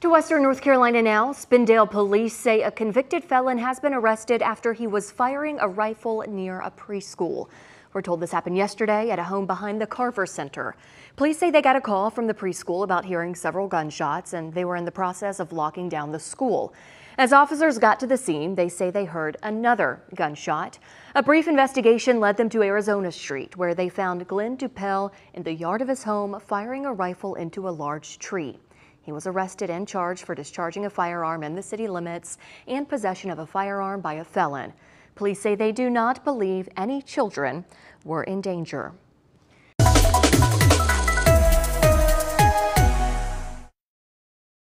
To Western North Carolina now, Spindale police say a convicted felon has been arrested after he was firing a rifle near a preschool. We're told this happened yesterday at a home behind the Carver Center. Police say they got a call from the preschool about hearing several gunshots, and they were in the process of locking down the school. As officers got to the scene, they say they heard another gunshot. A brief investigation led them to Arizona Street, where they found Glen Dupell in the yard of his home firing a rifle into a large tree. He was arrested and charged for discharging a firearm in the city limits and possession of a firearm by a felon. Police say they do not believe any children were in danger.